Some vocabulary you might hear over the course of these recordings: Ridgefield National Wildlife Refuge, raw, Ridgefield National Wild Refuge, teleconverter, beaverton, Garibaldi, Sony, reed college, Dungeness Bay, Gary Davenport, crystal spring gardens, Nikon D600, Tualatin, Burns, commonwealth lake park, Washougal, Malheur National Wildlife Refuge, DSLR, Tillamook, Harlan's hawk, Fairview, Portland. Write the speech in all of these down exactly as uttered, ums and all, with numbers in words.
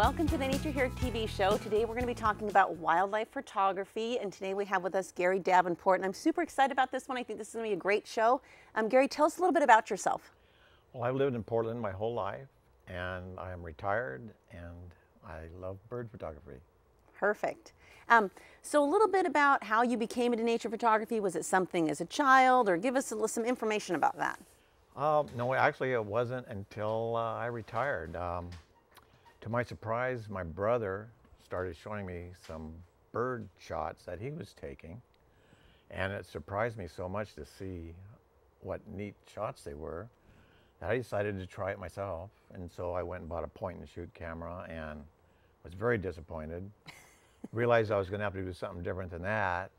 Welcome to the Nature Here T V show. Today we're going to be talking about wildlife photography, and today we have with us Gary Davenport, and I'm super excited about this one. I think this is going to be a great show. Um, Gary, tell us a little bit about yourself. Well, I've lived in Portland my whole life, and I'm retired, and I love bird photography. Perfect. Um, so a little bit about how you became into nature photography. Was it something as a child, or give us a, some information about that? Uh, no, actually it wasn't until uh, I retired. Um, To my surprise, my brother started showing me some bird shots that he was taking, and it surprised me so much to see what neat shots they were that I decided to try it myself. And so I went and bought a point-and-shoot camera and was very disappointed. Realized I was going to have to do something different than that,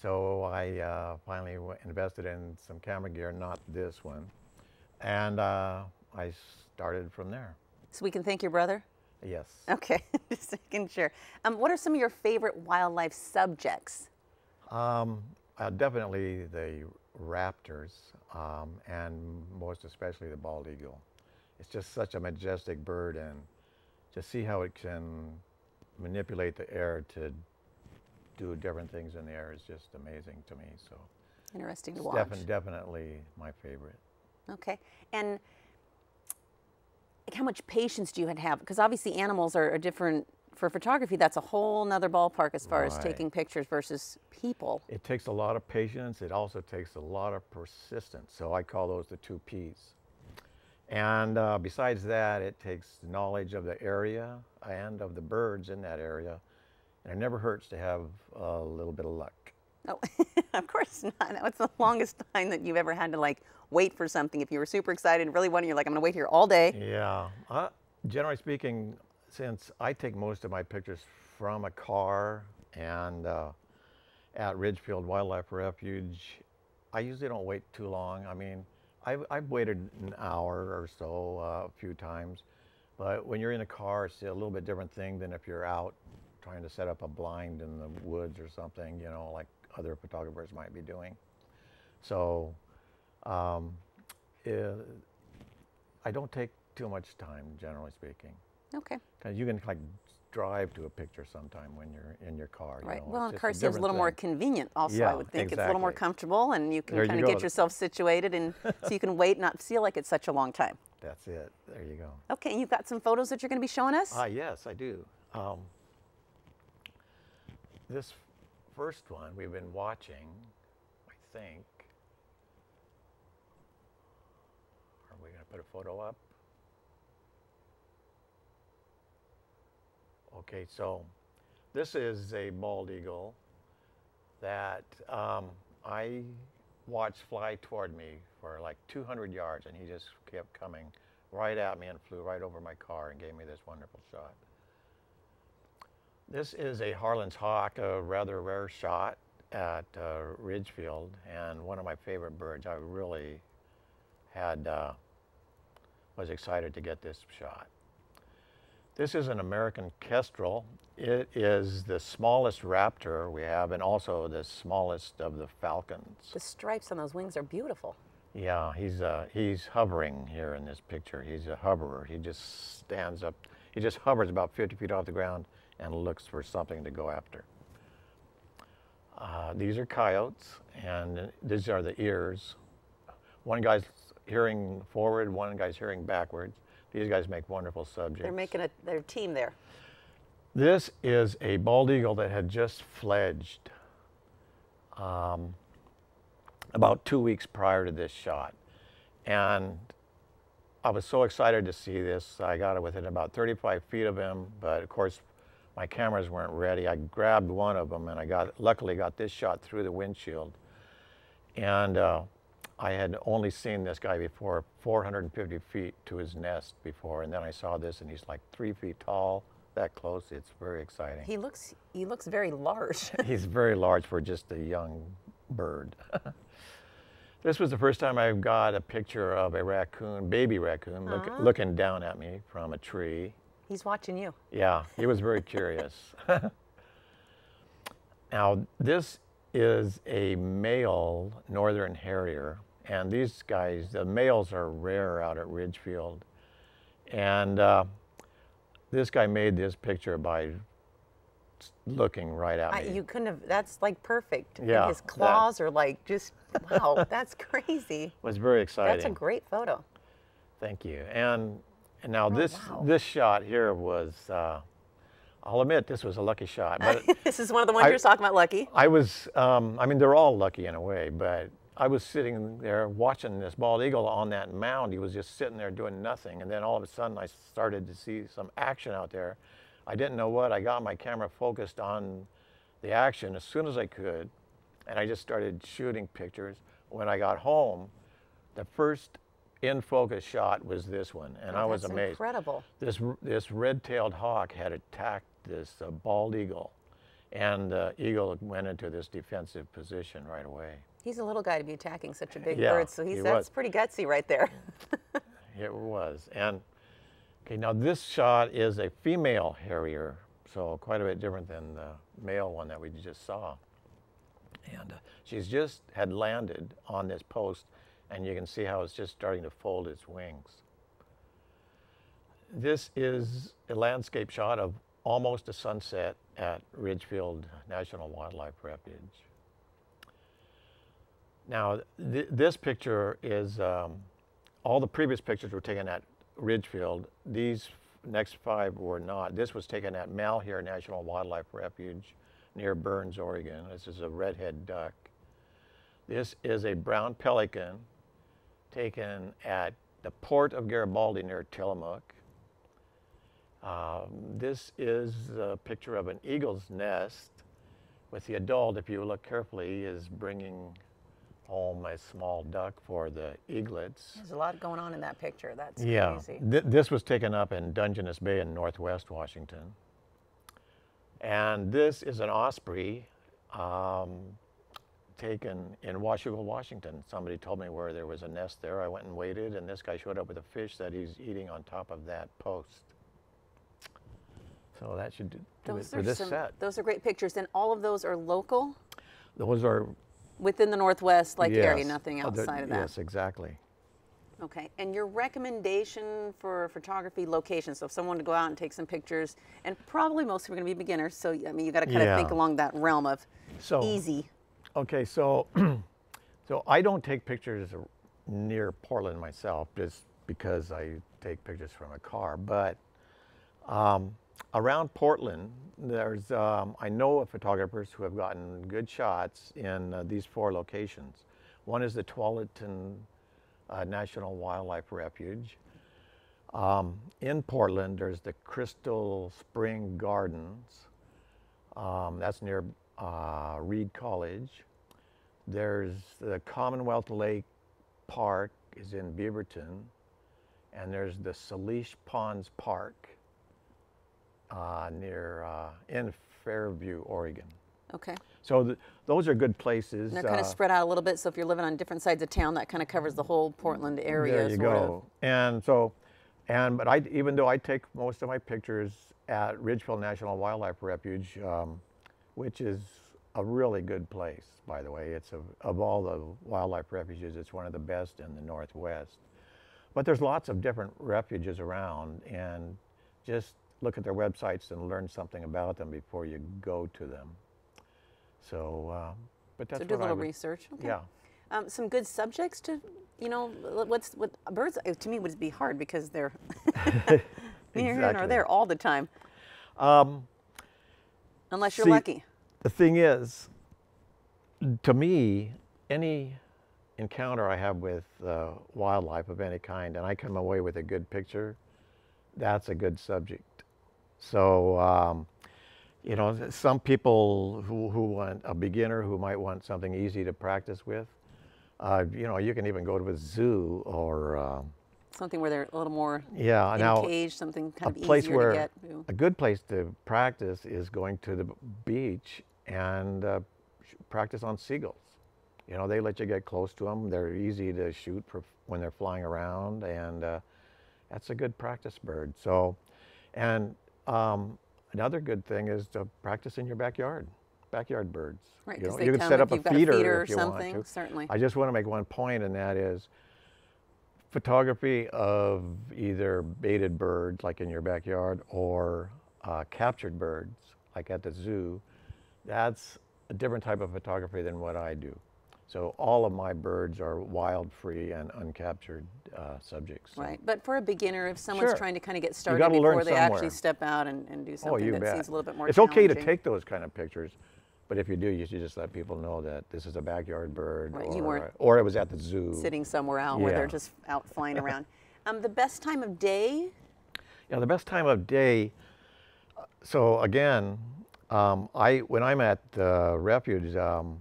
so I uh, finally w invested in some camera gear, not this one, and uh, I started from there. So we can thank your brother? Yes. Okay, just making sure. Um, what are some of your favorite wildlife subjects? Um, uh, definitely the raptors, um, and most especially the bald eagle. It's just such a majestic bird, and to see how it can manipulate the air to do different things in the air is just amazing to me. So interesting to watch. Definitely, definitely my favorite. Okay, and how much patience do you have? Because obviously animals are, are different for photography. That's a whole nother ballpark as far right. as taking pictures versus people. It takes a lot of patience. It also takes a lot of persistence. So I call those the two P's. And uh, besides that, it takes knowledge of the area and of the birds in that area. And it never hurts to have a little bit of luck. Oh, of course not. What's the longest time that you've ever had to like wait for something? If you were super excited and really wanted, you're like, I'm going to wait here all day. Yeah. Uh, generally speaking, since I take most of my pictures from a car and uh, at Ridgefield Wildlife Refuge, I usually don't wait too long. I mean, I've, I've waited an hour or so uh, a few times, but when you're in a car, it's a little bit different thing than if you're out trying to set up a blind in the woods or something, you know, like other photographers might be doing. So um, it, I don't take too much time, generally speaking. Okay. Because you can like drive to a picture sometime when you're in your car. Right. You know? Well, and car seems a little thing. more convenient also, yeah, I would think. Exactly. It's a little more comfortable, and you can there kind you of go. get yourself situated, and so you can wait and not feel like it's such a long time. That's it. There you go. Okay, and you've got some photos that you're going to be showing us? Ah, uh, yes, I do. Um, this first one we've been watching, I think. Are we going to put a photo up? Okay, so this is a bald eagle that um, I watched fly toward me for like two hundred yards, and he just kept coming right at me and flew right over my car and gave me this wonderful shot. This is a Harlan's hawk, a rather rare shot at uh, Ridgefield, and one of my favorite birds. I really had, uh, was excited to get this shot. This is an American kestrel. It is the smallest raptor we have, and also the smallest of the falcons. The stripes on those wings are beautiful. Yeah, he's, uh, he's hovering here in this picture. He's a hoverer. He just stands up. He just hovers about fifty feet off the ground and looks for something to go after. Uh, these are coyotes, and these are the ears. One guy's hearing forward, one guy's hearing backwards. These guys make wonderful subjects. They're making a, their team there. This is a bald eagle that had just fledged um, about two weeks prior to this shot. And I was so excited to see this. I got it within about thirty-five feet of him, but of course, my cameras weren't ready. I grabbed one of them, and I got, luckily got this shot through the windshield. And uh, I had only seen this guy before, four hundred fifty feet to his nest before, and then I saw this, and he's like three feet tall, that close. It's very exciting. He looks, he looks very large. He's very large for just a young bird. This was the first time I got a picture of a raccoon, baby raccoon, look, uh-huh. looking down at me from a tree. He's watching you. Yeah, he was very curious. Now, this is a male northern harrier, and these guys, the males are rare out at Ridgefield. And uh, This guy made this picture by looking right at I, me. You couldn't have, that's like perfect. Yeah. And his claws that, are like just, wow, that's crazy. It was very exciting. That's a great photo. Thank you. And, and now oh, this, wow. this shot here was, uh, I'll admit this was a lucky shot. But this is one of the ones I, you're talking about lucky. I was, um, I mean, they're all lucky in a way, but I was sitting there watching this bald eagle on that mound. He was just sitting there doing nothing. And then all of a sudden I started to see some action out there. I didn't know what. I got my camera focused on the action as soon as I could. And I just started shooting pictures. When I got home, the first in focus shot was this one. And oh, I was amazed. Incredible. This, this red-tailed hawk had attacked this uh, bald eagle. And the uh, eagle went into this defensive position right away. He's a little guy to be attacking such a big yeah, bird, so he's he that's was. pretty gutsy right there. It was. And okay, now this shot is a female harrier, so quite a bit different than the male one that we just saw. And uh, she's just had landed on this post, and you can see how it's just starting to fold its wings. This is a landscape shot of almost a sunset at Ridgefield National Wildlife Refuge. Now, th this picture is, um, all the previous pictures were taken at Ridgefield. These next five were not. This was taken at Malheur National Wildlife Refuge near Burns, Oregon. This is a redhead duck. This is a brown pelican taken at the port of Garibaldi near Tillamook. Um, this is a picture of an eagle's nest with the adult, if you look carefully, is bringing home a small duck for the eaglets. There's a lot going on in that picture. That's yeah. crazy. Th this was taken up in Dungeness Bay in northwest Washington. And this is an osprey um, taken in Washougal, Washington. Somebody told me where there was a nest there. I went and waited, and this guy showed up with a fish that he's eating on top of that post. So that should do those it for this some, set. Those are great pictures, and all of those are local? Those are... within the Northwest, like yes. area, nothing outside oh, of that? Yes, exactly. Okay, and your recommendation for photography location, so if someone to go out and take some pictures, and probably most of them are gonna be beginners, so I mean, you gotta kind yeah. of think along that realm of so, easy. Okay, so, so I don't take pictures near Portland myself, just because I take pictures from a car, but, um, around Portland, there's, um, I know of photographers who have gotten good shots in uh, these four locations. One is the Tualatin uh, National Wildlife Refuge. Um, in Portland, there's the Crystal Spring Gardens. Um, that's near uh, Reed College. There's the Commonwealth Lake Park is in Beaverton. And there's the Salish Ponds Park. Uh, near uh, in Fairview, Oregon. Okay. So th those are good places. And they're kind uh, of spread out a little bit, so if you're living on different sides of town, that kind of covers the whole Portland area. There you sort go. Of. And so, and but I even though I take most of my pictures at Ridgefield National Wildlife Refuge, um, which is a really good place, by the way. It's a, of all the wildlife refuges, it's one of the best in the Northwest. But there's lots of different refuges around, and just look at their websites and learn something about them before you go to them. So, uh, but that's so do what a little would, research. Okay. Yeah, um, some good subjects to, you know, what's what birds to me would be hard because they're neither exactly. here nor there all the time. Um, Unless you're see, lucky. The thing is, to me, any encounter I have with uh, wildlife of any kind, and I come away with a good picture, that's a good subject. So, um, you know, some people who, who want a beginner who might want something easy to practice with, uh, you know, you can even go to a zoo or uh, something where they're a little more yeah, now, cage, something kind a of place easier where to get. A good place to practice is going to the beach and uh, practice on seagulls. You know, they let you get close to them. They're easy to shoot for when they're flying around, and uh, that's a good practice bird. So, and Um, another good thing is to practice in your backyard, backyard birds. Right, you know, you can set up a feeder, a feeder if you want to. Certainly. I just want to make one point, and that is photography of either baited birds, like in your backyard, or uh, captured birds, like at the zoo, that's a different type of photography than what I do. So all of my birds are wild, free, and uncaptured uh, subjects. So. Right, but for a beginner, if someone's sure. trying to kind of get started before they actually step out and, and do something oh, that bet. seems a little bit more it's challenging. It's okay to take those kind of pictures, but if you do, you should just let people know that this is a backyard bird, right, or, you weren't or it was at the zoo. Sitting somewhere out yeah. where they're just out flying around. Um, the best time of day? Yeah, the best time of day, so again, um, I when I'm at the refuge, um,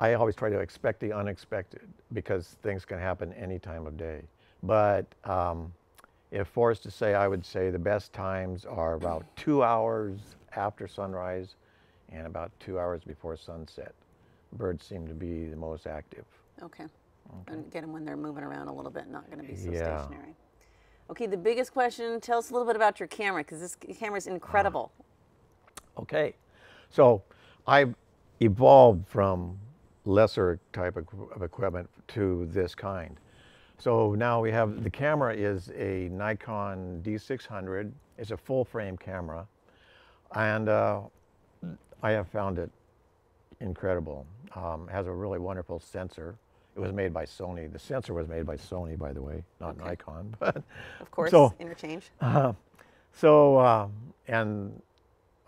I always try to expect the unexpected because things can happen any time of day. But um, if forced to say, I would say the best times are about two hours after sunrise and about two hours before sunset. Birds seem to be the most active. Okay. okay. And get them when they're moving around a little bit, not going to be so yeah. stationary. Okay, the biggest question, tell us a little bit about your camera because this camera's incredible. Uh, okay. So I've evolved from lesser type of equipment to this kind. So now we have, the camera is a Nikon D six hundred. It's a full frame camera. And uh, I have found it incredible. Um, it has a really wonderful sensor. It was made by Sony. The sensor was made by Sony, by the way, not okay. Nikon. But of course, so, interchange. Uh, so, uh, and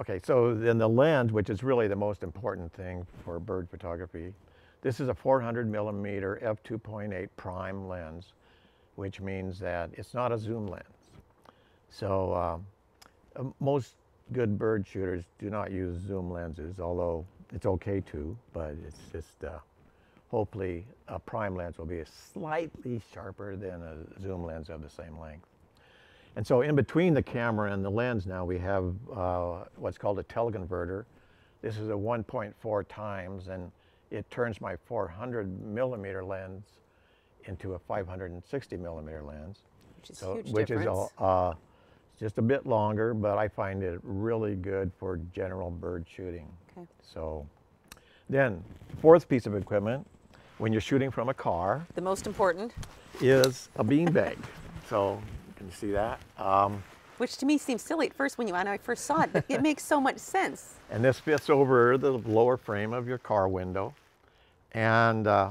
okay, so then the lens, which is really the most important thing for bird photography, this is a four hundred millimeter f two point eight prime lens, which means that it's not a zoom lens. So uh, most good bird shooters do not use zoom lenses, although it's okay to, but it's just uh, hopefully a prime lens will be slightly sharper than a zoom lens of the same length. And so in between the camera and the lens now we have uh, what's called a teleconverter. This is a one point four times and it turns my four hundred millimeter lens into a five hundred sixty millimeter lens. Which is so, huge which difference. Is a, uh, just a bit longer, but I find it really good for general bird shooting. Okay. So then fourth piece of equipment when you're shooting from a car. The most important. Is a beanbag. So. Can you see that? Um, Which to me seems silly at first when you and I first saw it, but it makes so much sense. And this fits over the lower frame of your car window, and uh,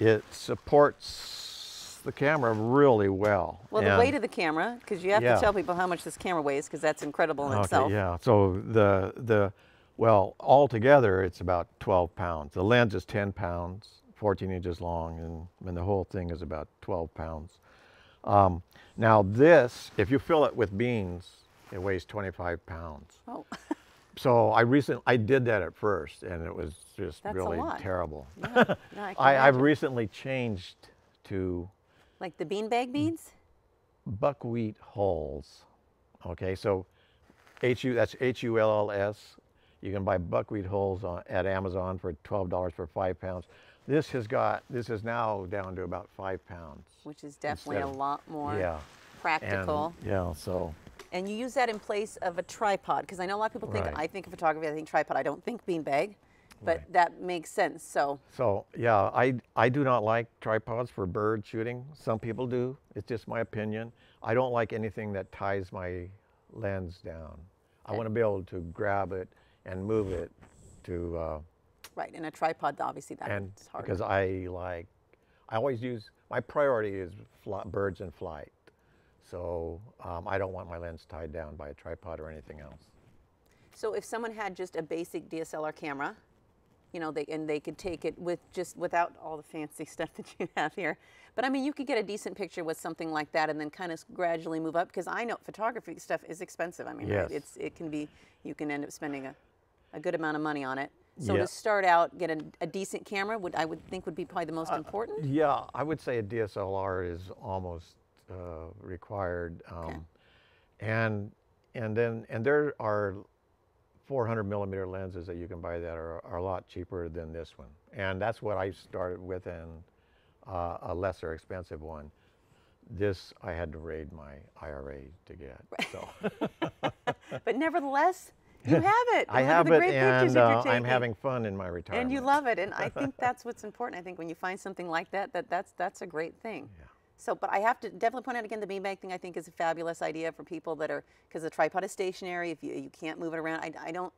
it supports the camera really well. Well, and the weight of the camera, because you have yeah. to tell people how much this camera weighs, because that's incredible in okay, itself. Yeah. So the the well, altogether it's about twelve pounds. The lens is ten pounds, fourteen inches long, and and the whole thing is about twelve pounds. Um, now this, if you fill it with beans, it weighs twenty-five pounds. Oh. So I recently, I did that at first and it was just That's really terrible. Yeah. No, I I, I've recently changed to. Like the beanbag beans? Buckwheat hulls. Okay, so H U, that's H U L L S. You can buy buckwheat hulls on, at Amazon for twelve dollars for five pounds. This has got, this is now down to about five pounds. Which is definitely of, a lot more yeah. practical. And, yeah, so. And you use that in place of a tripod, because I know a lot of people think, right. I think of photography, I think tripod, I don't think beanbag, but right. that makes sense, so. So, yeah, I, I do not like tripods for bird shooting. Some people do, it's just my opinion. I don't like anything that ties my lens down. I okay. want to be able to grab it and move it to, uh, right, and a tripod, obviously, that's hard. Because I like, I always use, my priority is fly, birds in flight. So um, I don't want my lens tied down by a tripod or anything else. So if someone had just a basic D S L R camera, you know, they, and they could take it with just without all the fancy stuff that you have here. But I mean, you could get a decent picture with something like that and then kind of gradually move up. Because I know photography stuff is expensive. I mean, yes. right? it's, it can be, you can end up spending a, a good amount of money on it. So yeah. to start out, get a, a decent camera, would I would think would be probably the most uh, important? Yeah, I would say a D S L R is almost uh, required. Um, okay. And and then and there are four hundred millimeter lenses that you can buy that are, are a lot cheaper than this one. And that's what I started with, and uh, a lesser expensive one. This I had to raid my I R A to get. Right. So. But nevertheless, You have it. I have the it, great and uh, I'm having fun in my retirement. And you love it, and I think that's what's important. I think when you find something like that, that that's that's a great thing. Yeah. So, but I have to definitely point out again, the beanbag thing I think is a fabulous idea for people that are, because the tripod is stationary. If you you can't move it around, I, I don't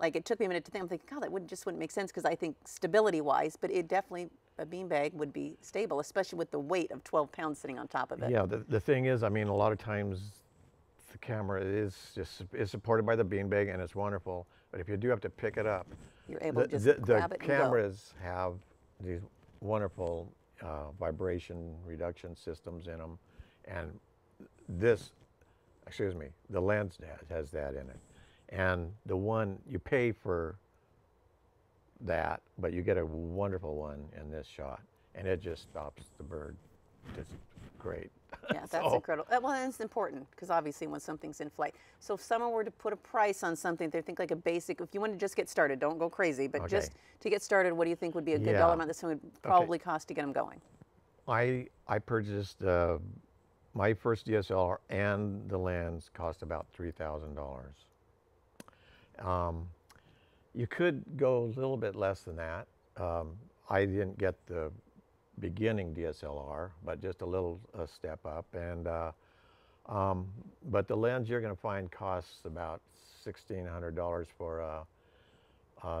like. It took me a minute to think. I'm thinking, God, that would just wouldn't make sense because I think stability-wise, but it definitely. A beanbag would be stable, especially with the weight of twelve pounds sitting on top of it. Yeah, the, the thing is, I mean, a lot of times the camera is just is supported by the beanbag and it's wonderful, but if you do have to pick it up, you're able the, to just the, grab the it cameras and go. Have these wonderful uh, vibration reduction systems in them, and this, excuse me, the lens has that in it, and the one you pay for. That, but you get a wonderful one in this shot, and it just stops the bird. It's great. Yeah, that's so. Incredible. Well, and it's important because obviously when something's in flight. So if someone were to put a price on something, they think like a basic, if you want to just get started, don't go crazy, but okay. just to get started, what do you think would be a good yeah. dollar amount this would probably okay. cost to get them going? I, I purchased uh, my first D S L R and the lens cost about three thousand dollars. Um, You could go a little bit less than that. Um, I didn't get the beginning D S L R, but just a little a step up. And uh, um, but the lens you're going to find costs about sixteen hundred dollars for a, a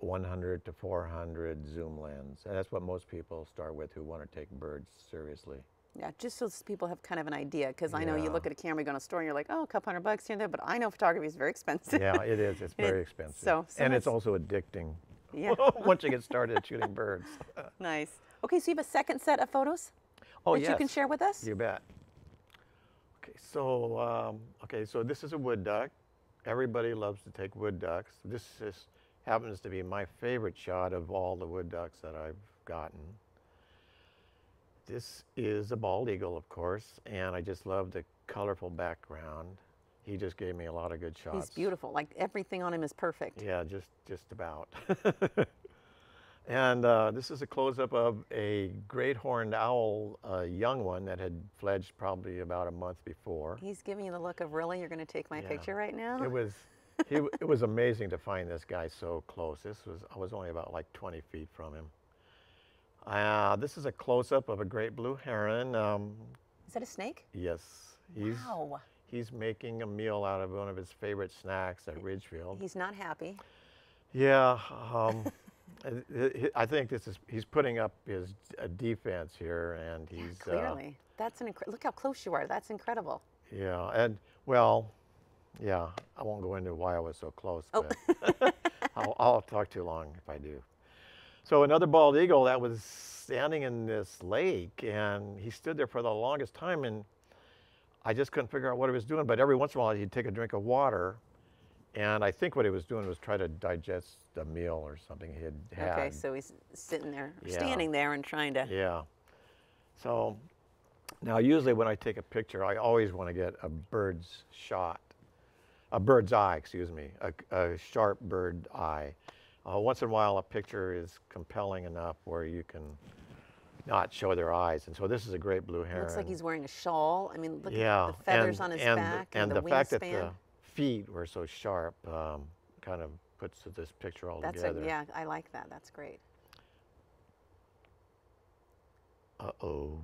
one hundred to four hundred zoom lens. And that's what most people start with who want to take birds seriously. Yeah, just so people have kind of an idea, because yeah. I know you look at a camera, you go in a store, and you're like, oh, a couple hundred bucks here and there, but I know photography is very expensive. Yeah, it is. It's very expensive. So, so and it's also addicting yeah. once you get started at shooting birds. Nice. Okay, so you have a second set of photos oh, that yes. you can share with us? You bet. Okay, so um, okay, so this is a wood duck. Everybody loves to take wood ducks. This is, happens to be my favorite shot of all the wood ducks that I've gotten. This is a bald eagle, of course, and I just love the colorful background. He just gave me a lot of good shots. He's beautiful. Like, everything on him is perfect. Yeah, just, just about. And uh, this is a close-up of a great horned owl, a uh, young one that had fledged probably about a month before. He's giving you the look of, really, you're going to take my yeah. picture right now? It was, he, it was amazing to find this guy so close. This was, I was only about like twenty feet from him. Uh, this is a close-up of a great blue heron. Um, is that a snake? Yes. He's, wow. He's making a meal out of one of his favorite snacks at Ridgefield. He's not happy. Yeah. Um, I, I think this is, he's putting up his uh, defense here, and he's... Yeah, clearly. Uh, That's an incredible, look how close you are. That's incredible. Yeah, and well, yeah, I won't go into why I was so close, oh. but I'll, I'll talk too long if I do. So another bald eagle that was standing in this lake, and he stood there for the longest time, and I just couldn't figure out what he was doing, but every once in a while he'd take a drink of water, and I think what he was doing was try to digest a meal or something he had had. Okay, so he's sitting there, yeah. standing there and trying to... Yeah. So now usually when I take a picture, I always want to get a bird's shot, a bird's eye, excuse me, a, a sharp bird eye. Uh, once in a while, a picture is compelling enough where you can not show their eyes. And so this is a great blue heron. It looks like he's wearing a shawl. I mean, look yeah. at the feathers and, on his and back the, and, and the, the fact that the feet were so sharp um, kind of puts this picture all That's together. A, yeah, I like that. That's great. Uh-oh.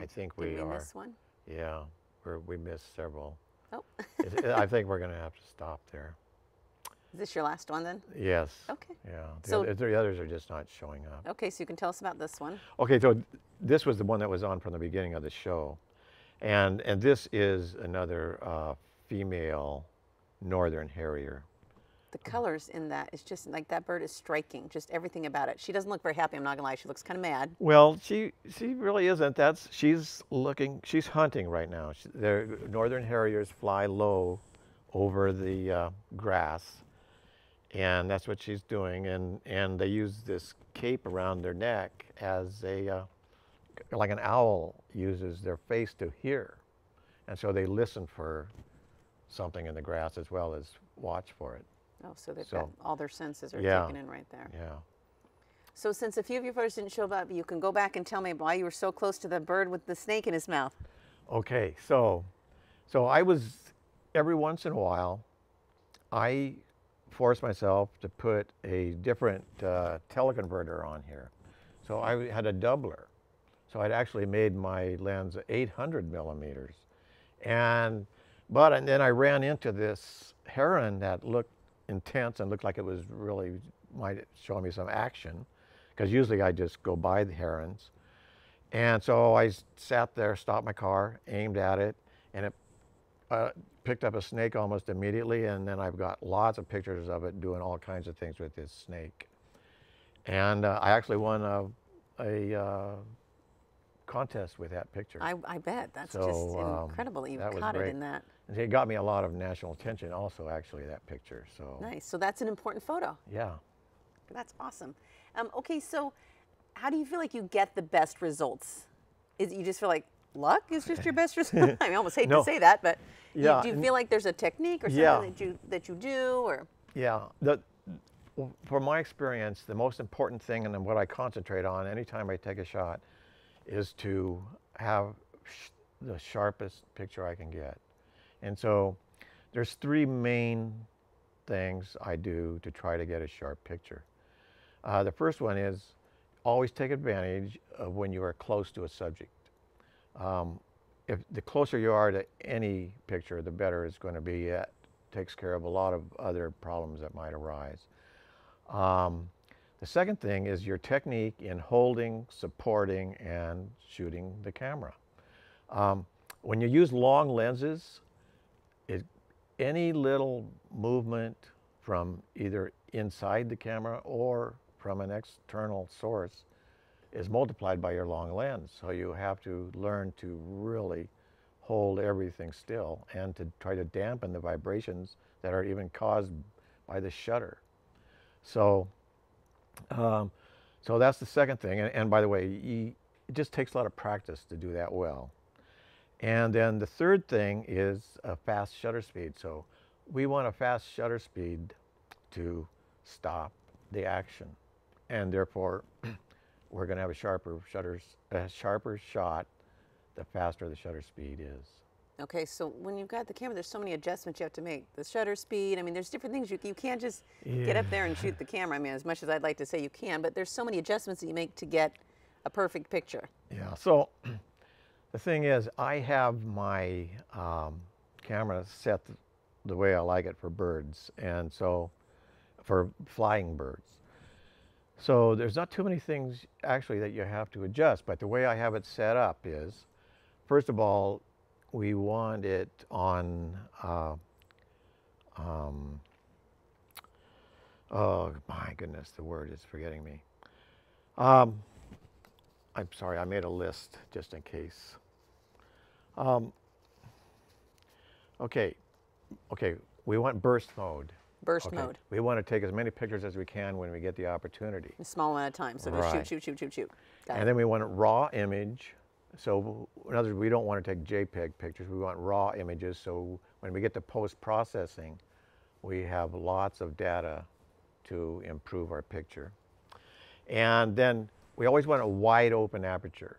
I think we, we are. Did we miss one? Yeah, we're, we missed several. Oh. it, it, I think we're going to have to stop there. Is this your last one then? Yes. Okay. Yeah. The, so, other, the others are just not showing up. Okay, so you can tell us about this one. Okay, so th this was the one that was on from the beginning of the show. And, and this is another uh, female northern harrier. The colors in that is just, like, that bird is striking, just everything about it. She doesn't look very happy, I'm not going to lie. She looks kind of mad. Well, she, she really isn't. That's, she's looking, she's hunting right now. She, northern harriers fly low over the uh, grass. And that's what she's doing, and and they use this cape around their neck as a uh, like an owl uses their face to hear, and so they listen for something in the grass as well as watch for it. Oh, so they've so, got all their senses are yeah, taken in right there. Yeah. So since a few of your photos didn't show up, you can go back and tell me why you were so close to the bird with the snake in his mouth. Okay, so so I was. every once in a while, I force myself to put a different uh, teleconverter on here. So I had a doubler. So I'd actually made my lens eight hundred millimeters. And, but, and then I ran into this heron that looked intense and looked like it was really, might show me some action, because usually I just go by the herons. And so I sat there, stopped my car, aimed at it, and it uh, picked up a snake almost immediately. And then I've got lots of pictures of it doing all kinds of things with this snake. And uh, I actually won a, a uh, contest with that picture. I, I bet. That's so, just incredible um, that you that caught it in that. And it got me a lot of national attention also, actually, that picture. So nice. So that's an important photo. Yeah. That's awesome. Um, okay, so how do you feel like you get the best results? Is you just feel like luck is just your best result? I mean, I almost hate no. to say that, but yeah. you, do you feel like there's a technique or something yeah. that you that you do? Or yeah, the, from my experience, the most important thing and what I concentrate on anytime I take a shot is to have sh the sharpest picture I can get. And so there's three main things I do to try to get a sharp picture. Uh, the first one is always take advantage of when you are close to a subject. Um, if the closer you are to any picture, the better it's going to be. It takes care of a lot of other problems that might arise. Um, the second thing is your technique in holding, supporting, and shooting the camera. Um, when you use long lenses, it, any little movement from either inside the camera or from an external source is multiplied by your long lens. So you have to learn to really hold everything still and to try to dampen the vibrations that are even caused by the shutter. So um, so that's the second thing. And, and by the way, you, it just takes a lot of practice to do that well. And then the third thing is a fast shutter speed. So we want a fast shutter speed to stop the action, and therefore we're going to have a sharper shutters, a sharper shot the faster the shutter speed is. Okay, so when you've got the camera, there's so many adjustments you have to make. The shutter speed, I mean, there's different things. You, you can't just yeah. get up there and shoot the camera. I mean, as much as I'd like to say you can, but there's so many adjustments that you make to get a perfect picture. Yeah, so the thing is, I have my um, camera set the, the way I like it for birds, and so for flying birds. So there's not too many things actually that you have to adjust, but the way I have it set up is, first of all, we want it on uh, um, oh my goodness, the word is forgetting me. Um, I'm sorry, I made a list just in case. Um, okay, okay, we want burst mode. Burst okay. mode. We want to take as many pictures as we can when we get the opportunity. A small amount of time, so right. just shoot, shoot, shoot, shoot, shoot. Got and it. Then we want a raw image. So in other words, we don't want to take JPEG pictures. We want raw images, so when we get to post-processing, we have lots of data to improve our picture. And then we always want a wide open aperture.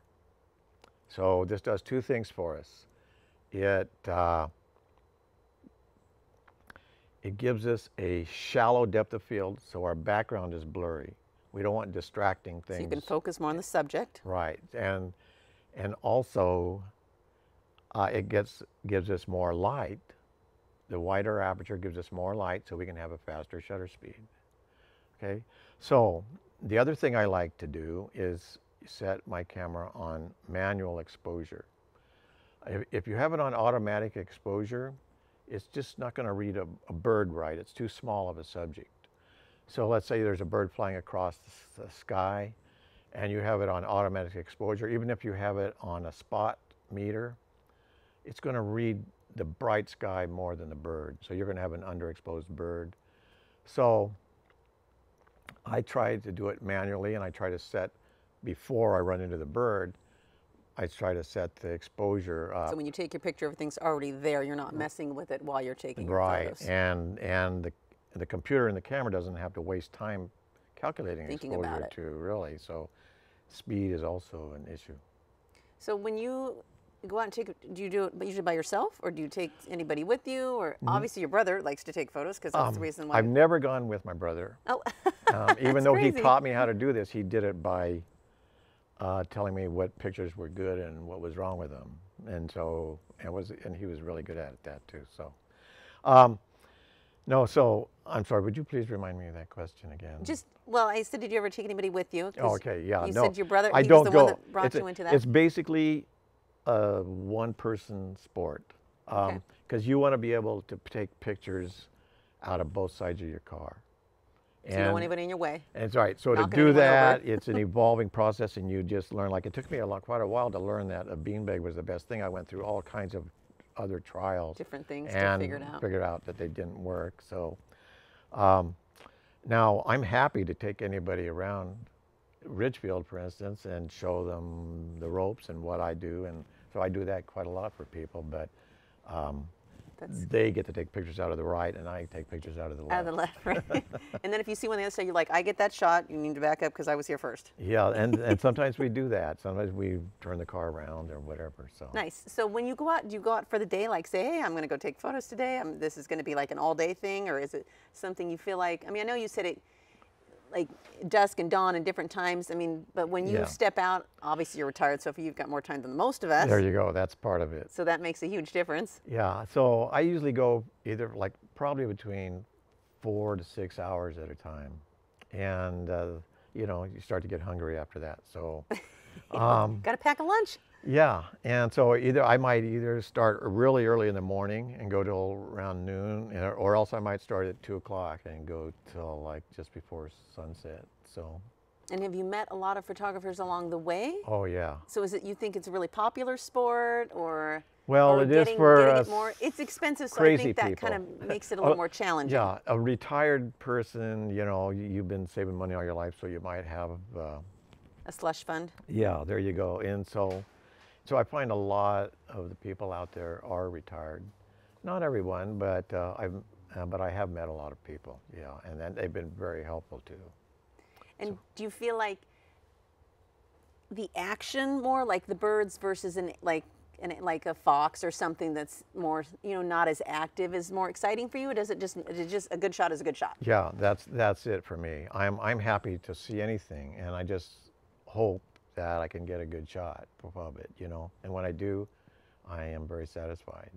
So this does two things for us. It uh, It gives us a shallow depth of field, so our background is blurry. We don't want distracting things. So you can focus more on the subject. Right, and and also uh, it gets gives us more light. The wider aperture gives us more light, so we can have a faster shutter speed. Okay, so the other thing I like to do is set my camera on manual exposure. If, if you have it on automatic exposure, it's just not going to read a, a bird right. It's too small of a subject. So let's say there's a bird flying across the, the sky and you have it on automatic exposure. Even if you have it on a spot meter, it's going to read the bright sky more than the bird. So you're going to have an underexposed bird. So I try to do it manually, and I try to set, before I run into the bird, I try to set the exposure up. So when you take your picture, everything's already there. You're not messing with it while you're taking your photos. Right, and and the the computer and the camera doesn't have to waste time calculating Thinking exposure about it. too, really. So speed is also an issue. So when you go out and take, do you do it usually by yourself, or do you take anybody with you? Or mm-hmm. obviously your brother likes to take photos, because that's um, the reason why. I've never gone with my brother. Oh, um, even though crazy. He taught me how to do this, he did it by uh, telling me what pictures were good and what was wrong with them. And so it was, and he was really good at it, that too. So, um, no, so I'm sorry, would you please remind me of that question again? Just, well, I said, did you ever take anybody with you? Oh, okay, yeah, you no. You said your brother, I he don't was the go. One that brought it's you a, into that? It's basically a one-person sport, because um, okay. you want to be able to take pictures out of both sides of your car. So and you don't want anybody in your way. And it's all right. So Knocking to do that, it's an evolving process, and you just learn. Like, it took me a lot, quite a while to learn that a beanbag was the best thing. I went through all kinds of other trials. Different things and to figure it out. figured out that they didn't work. So um, now I'm happy to take anybody around Ridgefield, for instance, and show them the ropes and what I do. And so I do that quite a lot for people, but um, That's they get to take pictures out of the right, and I take pictures out of the left. Out of the left, right. And then if you see one on the other side, you're like, I get that shot, you need to back up because I was here first. Yeah, and, and sometimes we do that. Sometimes we turn the car around or whatever, so. Nice. So when you go out, do you go out for the day, like say, hey, I'm going to go take photos today, I'm, this is going to be like an all-day thing, or is it something you feel like, I mean, I know you said it, like dusk and dawn and different times. I mean, but when you yeah. step out, obviously you're retired, so if you've got more time than most of us. There you go, that's part of it. So that makes a huge difference. Yeah, so I usually go either like probably between four to six hours at a time. And uh, you know, you start to get hungry after that, so. Um, Gotta pack a lunch. Yeah, and so either I might either start really early in the morning and go till around noon, or else I might start at two o'clock and go till like just before sunset. So. And have you met a lot of photographers along the way? Oh yeah. So is it you think it's a really popular sport, or? Well, or it getting, is for us. It more, it's expensive, so I think that people. kind of makes it a little more challenging. Yeah, a retired person, you know, you've been saving money all your life, so you might have. Uh, a slush fund. Yeah, there you go, and so. So I find a lot of the people out there are retired. Not everyone, but uh, I've uh, but I have met a lot of people, yeah, and then they've been very helpful too. And so. Do you feel like the action more, like the birds versus an like an like a fox or something that's more, you know, not as active, is more exciting for you? Or does it just is just a good shot is a good shot? Yeah, that's that's it for me. I'm I'm happy to see anything, and I just hope that I can get a good shot of it, you know, and when I do, I am very satisfied.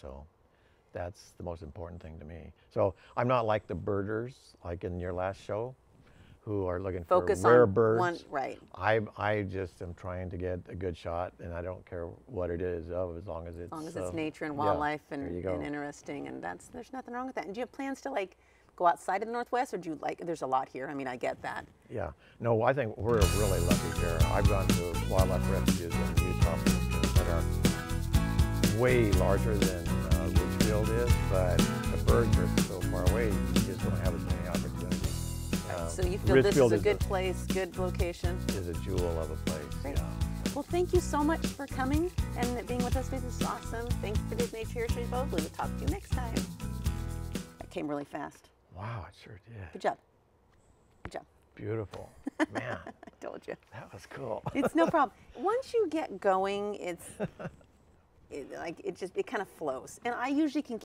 So that's the most important thing to me. So I'm not like the birders, like in your last show, who are looking Focus for rare birds. One, right. I, I just am trying to get a good shot, and I don't care what it is of, as long as it's, as long as it's uh, nature and wildlife, yeah, and, and interesting, and that's, there's nothing wrong with that. And do you have plans to like go outside of the Northwest, or do you like, there's a lot here, I mean, I get that. Yeah, no, I think we're really lucky here. I've gone to wildlife refuges and resources that are way larger than uh, Ridgefield is, but the birds are so far away, you just don't have as many opportunities. Um, so you feel Ridgefield this is a good is a, place, good location? Is a jewel of a place, Great. yeah. Well, thank you so much for coming and being with us. This is awesome. Thanks for this Nature Here Show. We'll talk to you next time. That came really fast. Wow, it sure did. Good job. Good job. Beautiful. Man. I told you. That was cool. It's no problem. Once you get going, it's it, like it just, it kind of flows. And I usually can